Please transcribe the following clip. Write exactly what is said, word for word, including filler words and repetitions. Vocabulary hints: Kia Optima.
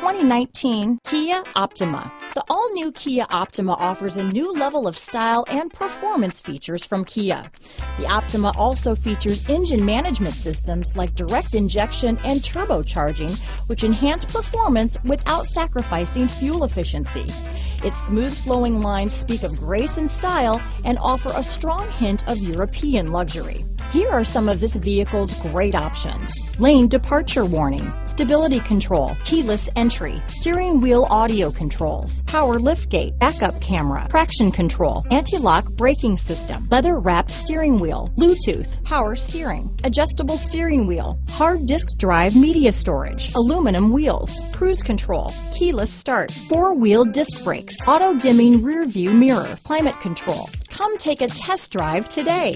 twenty nineteen Kia Optima. The all-new Kia Optima offers a new level of style and performance features from Kia. The Optima also features engine management systems like direct injection and turbocharging, which enhance performance without sacrificing fuel efficiency. Its smooth-flowing lines speak of grace and style and offer a strong hint of European luxury. Here are some of this vehicle's great options: lane departure warning, stability control, keyless entry, steering wheel audio controls, power liftgate, backup camera, traction control, anti-lock braking system, leather-wrapped steering wheel, Bluetooth, power steering, adjustable steering wheel, hard disk drive media storage, aluminum wheels, cruise control, keyless start, four-wheel disc brakes, auto-dimming rear-view mirror, climate control. Come take a test drive today.